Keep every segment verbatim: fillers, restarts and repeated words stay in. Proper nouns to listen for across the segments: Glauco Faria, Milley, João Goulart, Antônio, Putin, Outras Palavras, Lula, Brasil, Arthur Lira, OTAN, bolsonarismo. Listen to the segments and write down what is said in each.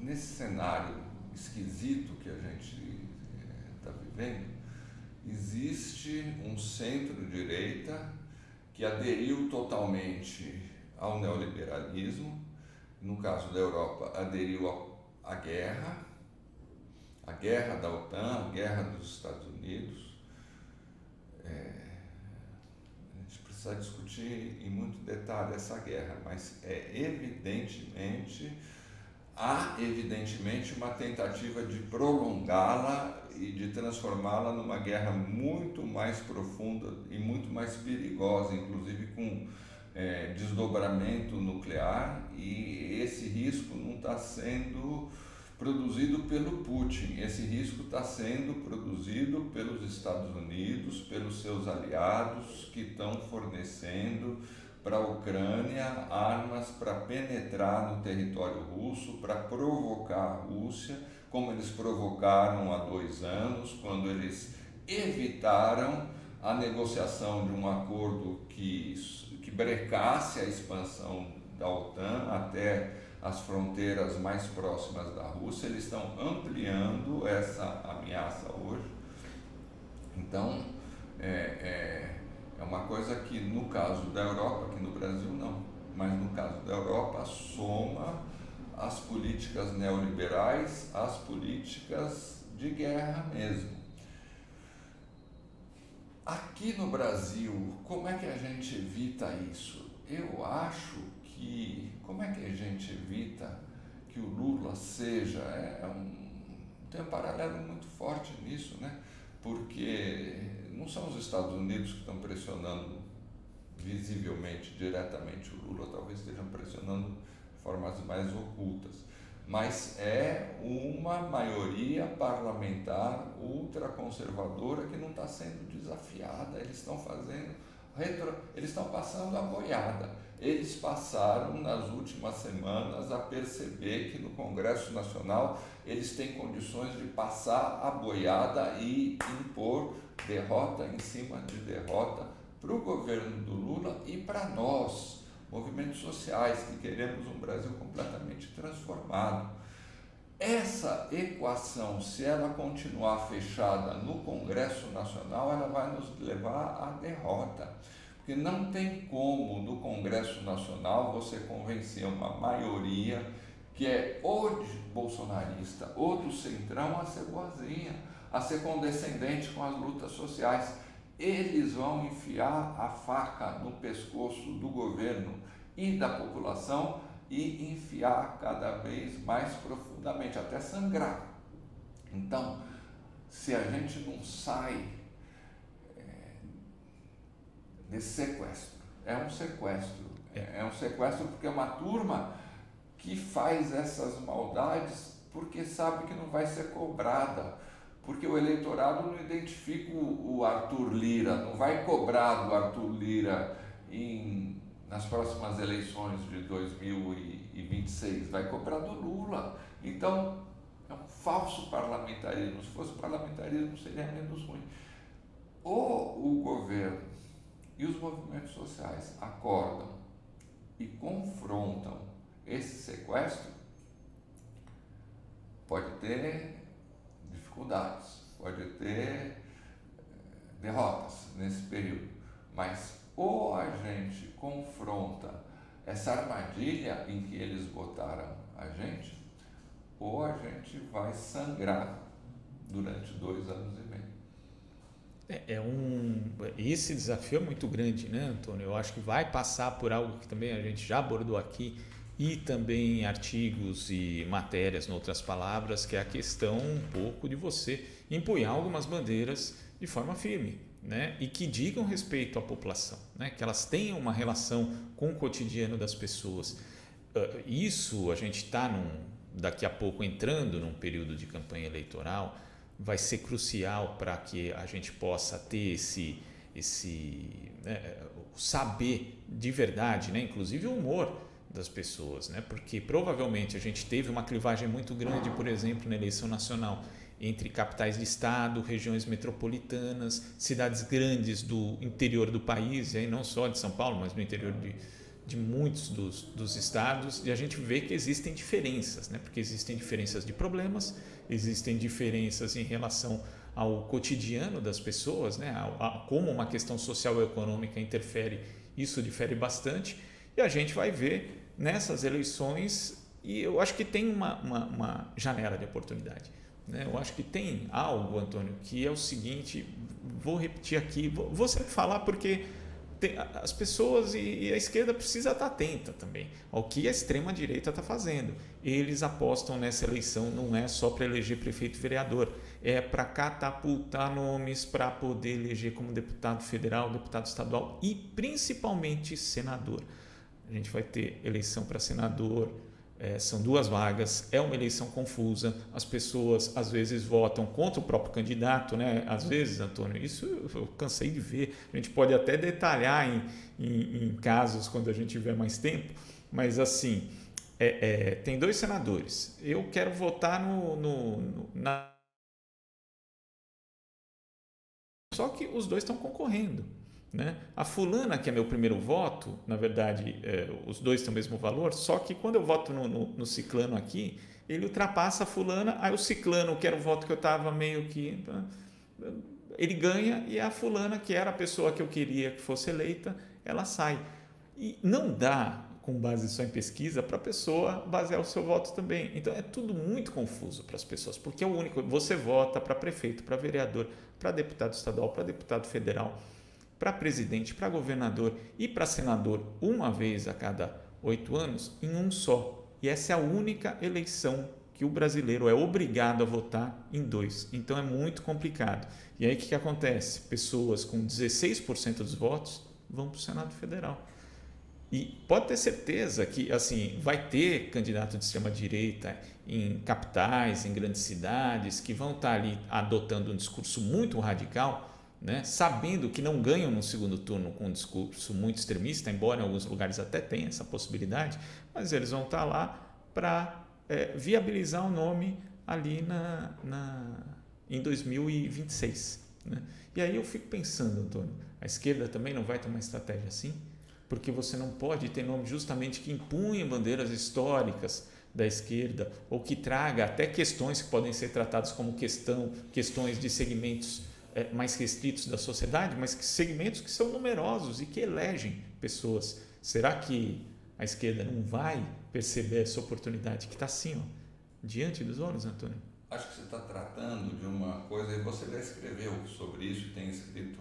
nesse cenário esquisito que a gente está vivendo, existe um centro-direita que aderiu totalmente ao neoliberalismo, no caso da Europa, aderiu à guerra, à guerra da OTAN, à guerra dos Estados Unidos. É, a gente precisa discutir em muito detalhe essa guerra, mas é evidentemente, há evidentemente uma tentativa de prolongá-la e de transformá-la numa guerra muito mais profunda e muito mais perigosa, inclusive com é, desdobramento nuclear, e esse risco não está sendo produzido pelo Putin, esse risco está sendo produzido pelos Estados Unidos, pelos seus aliados que estão fornecendo para a Ucrânia armas para penetrar no território russo, para provocar a Rússia, como eles provocaram há dois anos, quando eles evitaram a negociação de um acordo que, que brecasse a expansão da OTAN até as fronteiras mais próximas da Rússia. Eles estão ampliando essa ameaça hoje. Então, é, é, é uma coisa que no caso da Europa, que no Brasil não, mas no caso da Europa soma as políticas neoliberais, as políticas de guerra mesmo. Aqui no Brasil, como é que a gente evita isso? Eu acho que, como é que a gente evita que o Lula seja, é um, tem um paralelo muito forte nisso, né? Porque não são os Estados Unidos que estão pressionando visivelmente, diretamente o Lula, talvez estejam pressionando de formas mais ocultas, mas é uma maioria parlamentar ultraconservadora que não está sendo desafiada. Eles estão fazendo retro... eles estão passando a boiada. Eles passaram nas últimas semanas a perceber que no Congresso Nacional eles têm condições de passar a boiada e impor derrota em cima de derrota para o governo do Lula e para nós, movimentos sociais que queremos um Brasil completamente transformado. Essa equação, se ela continuar fechada no Congresso Nacional, ela vai nos levar à derrota. Porque não tem como no Congresso Nacional você convencer uma maioria que é ou de bolsonarista ou do centrão a ser boazinha, a ser condescendente com as lutas sociais. Eles vão enfiar a faca no pescoço do governo e da população e enfiar cada vez mais profundamente, até sangrar. Então, se a gente não sai desse sequestro, é um sequestro, é um sequestro porque é uma turma que faz essas maldades porque sabe que não vai ser cobrada, porque o eleitorado não identifica o Arthur Lira, não vai cobrar do Arthur Lira em, nas próximas eleições de dois mil e vinte e seis, vai cobrar do Lula. Então, é um falso parlamentarismo. Se fosse parlamentarismo, seria menos ruim. Ou o governo e os movimentos sociais acordam e confrontam esse sequestro, pode ter dificuldades, pode ter derrotas nesse período, mas ou a gente confronta essa armadilha em que eles botaram a gente, ou a gente vai sangrar durante dois anos e meio. É um, esse desafio é muito grande, né, Antônio? Eu acho que vai passar por algo que também a gente já abordou aqui e também em artigos e matérias, em outras palavras, que é a questão um pouco de você empunhar algumas bandeiras de forma firme, né? E que digam respeito à população, né? Que elas tenham uma relação com o cotidiano das pessoas. Isso, a gente está daqui a pouco entrando num período de campanha eleitoral, vai ser crucial para que a gente possa ter esse, esse né, saber de verdade, né, inclusive o humor das pessoas, né, porque provavelmente a gente teve uma clivagem muito grande, por exemplo, na eleição nacional, entre capitais de estado, regiões metropolitanas, cidades grandes do interior do país, e aí não só de São Paulo, mas do interior de, de muitos dos, dos estados, e a gente vê que existem diferenças, né? Porque existem diferenças de problemas, existem diferenças em relação ao cotidiano das pessoas, né? a, a, como uma questão social e econômica interfere, isso difere bastante, e a gente vai ver nessas eleições, e eu acho que tem uma, uma, uma janela de oportunidade, né? Eu acho que tem algo, Antônio, que é o seguinte, vou repetir aqui, vou, vou sempre falar porque... as pessoas e a esquerda precisa estar atenta também ao que a extrema-direita está fazendo. Eles apostam nessa eleição, não é só para eleger prefeito e vereador, é para catapultar nomes, para poder eleger como deputado federal, deputado estadual e principalmente senador. A gente vai ter eleição para senador, é, são duas vagas, é uma eleição confusa, as pessoas às vezes votam contra o próprio candidato, né? Às vezes, Antônio, isso eu cansei de ver, a gente pode até detalhar em, em, em casos quando a gente tiver mais tempo, mas assim, é, é, tem dois senadores, eu quero votar no, no, no na... só que os dois estão concorrendo, né? A fulana, que é meu primeiro voto, na verdade, é, os dois têm o mesmo valor, só que quando eu voto no, no, no ciclano aqui, ele ultrapassa a fulana, aí o ciclano, que era o voto que eu estava meio que... ele ganha e a fulana, que era a pessoa que eu queria que fosse eleita, ela sai. E não dá, com base só em pesquisa, para a pessoa basear o seu voto também. Então, é tudo muito confuso para as pessoas, porque é o único... você vota para prefeito, para vereador, para deputado estadual, para deputado federal... para presidente, para governador e para senador, uma vez a cada oito anos, em um só. E essa é a única eleição que o brasileiro é obrigado a votar em dois. Então é muito complicado. E aí o que, que acontece? Pessoas com dezesseis por cento dos votos vão para o Senado Federal. E pode ter certeza que assim, vai ter candidato de extrema-direita em capitais, em grandes cidades, que vão estar ali adotando um discurso muito radical, né? Sabendo que não ganham no segundo turno com um discurso muito extremista, embora em alguns lugares até tenha essa possibilidade, mas eles vão estar lá para é, viabilizar o nome ali na, na, em dois mil e vinte e seis. Né? E aí eu fico pensando, Antônio, a esquerda também não vai ter uma estratégia assim? Porque você não pode ter nome justamente que impunha bandeiras históricas da esquerda ou que traga até questões que podem ser tratadas como questão, questões de segmentos mais restritos da sociedade, mas que segmentos que são numerosos e que elegem pessoas. Será que a esquerda não vai perceber essa oportunidade que está assim, ó, diante dos olhos, Antônio? Acho que você está tratando de uma coisa, e você já escreveu sobre isso, tem escrito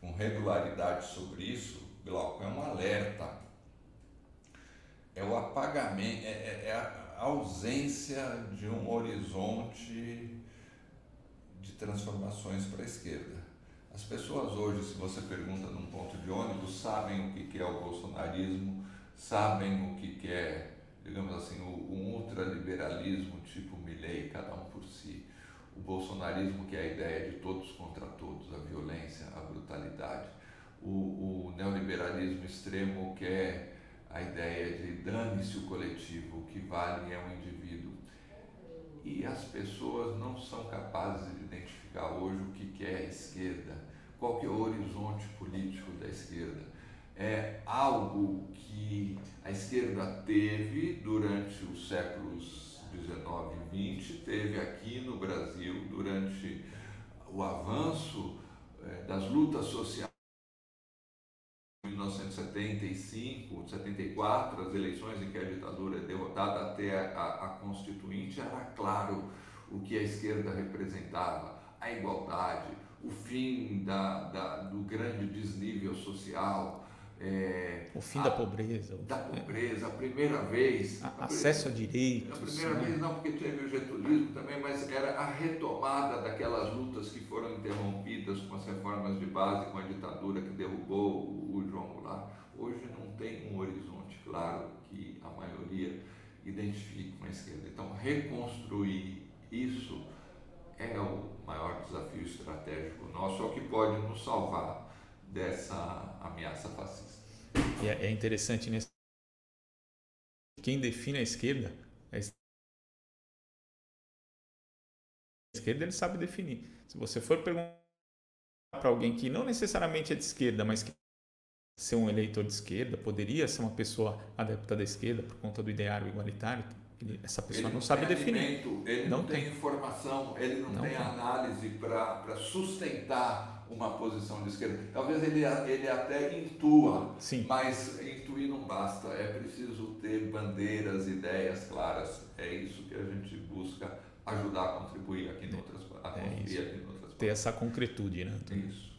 com regularidade sobre isso, Glauco, é um alerta, é o apagamento, é, é a ausência de um horizonte de transformações para a esquerda. As pessoas hoje, se você pergunta num ponto de ônibus, sabem o que é o bolsonarismo, sabem o que é, digamos assim, um ultraliberalismo tipo Milley, cada um por si, o bolsonarismo, que é a ideia de todos contra todos, a violência, a brutalidade, o, o neoliberalismo extremo, que é a ideia de dane-se o coletivo, o que vale é o indivíduo. E as pessoas não são capazes de identificar hoje o que é a esquerda, qual que é o horizonte político da esquerda. É algo que a esquerda teve durante os séculos dezenove e vinte, teve aqui no Brasil durante o avanço das lutas sociais em mil novecentos e setenta e cinco, setenta e quatro, as eleições em que a ditadura é derrotada até a, a Constituinte, era claro o que a esquerda representava, a igualdade, o fim da, da, do grande desnível social, é, o fim a, da pobreza, da pobreza, a primeira vez, a, a acesso a direitos, a primeira né? vez não, porque teve o getulismo também, mas era a retomada daquelas lutas que foram interrompidas com as reformas de base, com a ditadura que derrubou o João Goulart. Hoje não tem um horizonte claro que a maioria identifique com a esquerda, então reconstruir isso é o maior desafio estratégico nosso, é o que pode nos salvar dessa ameaça fascista. E é interessante, nesse... quem define a esquerda, a esquerda ele sabe definir. Se você for perguntar para alguém que não necessariamente é de esquerda, mas que ser um eleitor de esquerda, poderia ser uma pessoa adepta da esquerda por conta do ideário igualitário. Ele, essa pessoa ele não, não sabe definir. Alimento, ele não, não tem, tem informação, ele não, não tem, tem análise para sustentar uma posição de esquerda. Talvez ele, ele até intua, sim, mas intuir não basta. É preciso ter bandeiras, ideias claras. É isso que a gente busca ajudar a contribuir aqui, é, no outras, a é aqui no Outras Palavras. Ter essa concretude, né? Isso.